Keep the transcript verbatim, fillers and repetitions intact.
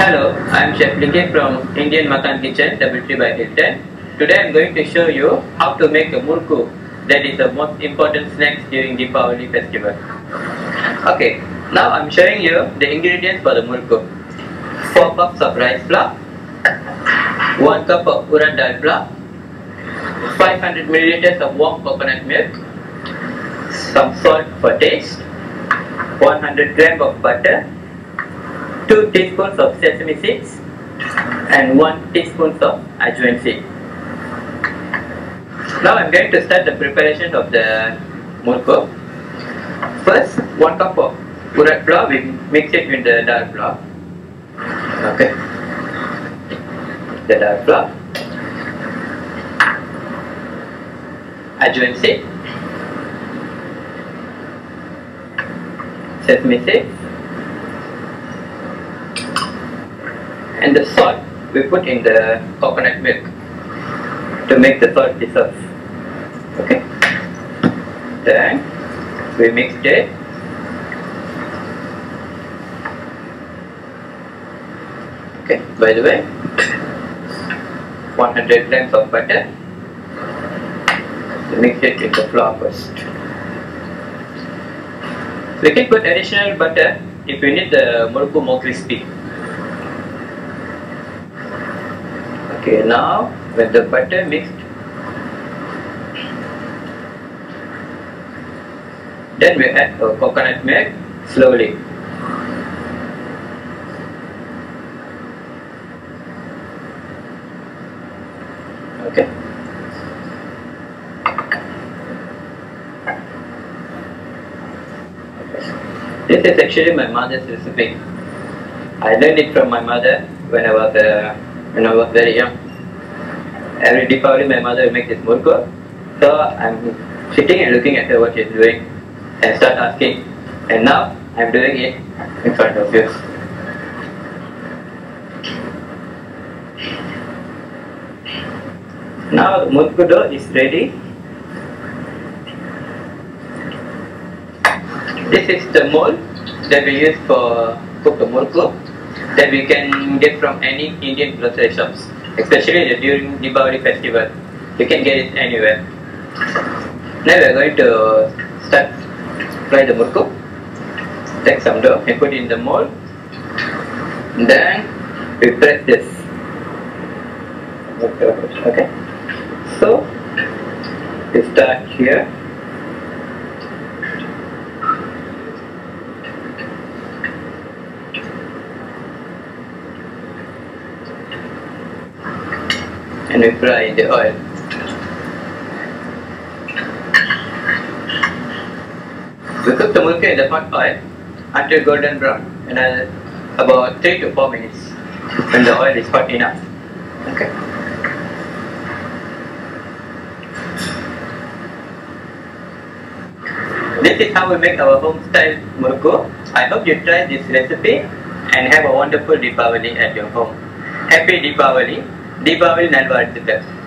Hello, I am Chef Linge from Indian Makan Kitchen, double three by Hilton. Today I am going to show you how to make a murukku, that is the most important snacks during Deepavali festival. Okay, now I am showing you the ingredients for the murukku. four cups of rice flour, one cup of urad dal flour, five hundred milliliters of warm coconut milk, some salt for taste, one hundred grams of butter, two teaspoons of sesame seeds and one teaspoon of ajwain seed. Now I am going to start the preparation of the murukku. First, one cup of urad flour, we mix it with the dal flour. Okay, the dal flour, ajwain seed, sesame seeds, and the salt we put in the coconut milk to make the salt dissolve. Okay, then we mixed it. Okay, by the way, one hundred grams of butter. We mix it with the flour first. We can put additional butter if we need the murukku more crispy. Okay, now with the butter mixed, then we add the coconut milk slowly. Okay. This is actually my mother's recipe. I learned it from my mother when I was a uh, When I was very young. Every Deepavali my mother will make this murukku. So I'm sitting and looking at her what she's doing and start asking. And now I'm doing it in front of you. Now the murukku dough is ready. This is the mold that we use for cook the murukku, that we can get from any Indian grocery shops, especially during Deepavali festival. You can get it anywhere. Now we are going to start fry the murukku. Take some dough and put it in the mold. Then we press this. Okay. So we start here. And we fry in the oil. We cook the murukku in the hot oil until golden brown, and about three to four minutes when the oil is hot enough. Okay. This is how we make our home style murukku. I hope you try this recipe and have a wonderful Deepavali at your home. Happy Deepavali! Deepavali Nalvarthukku.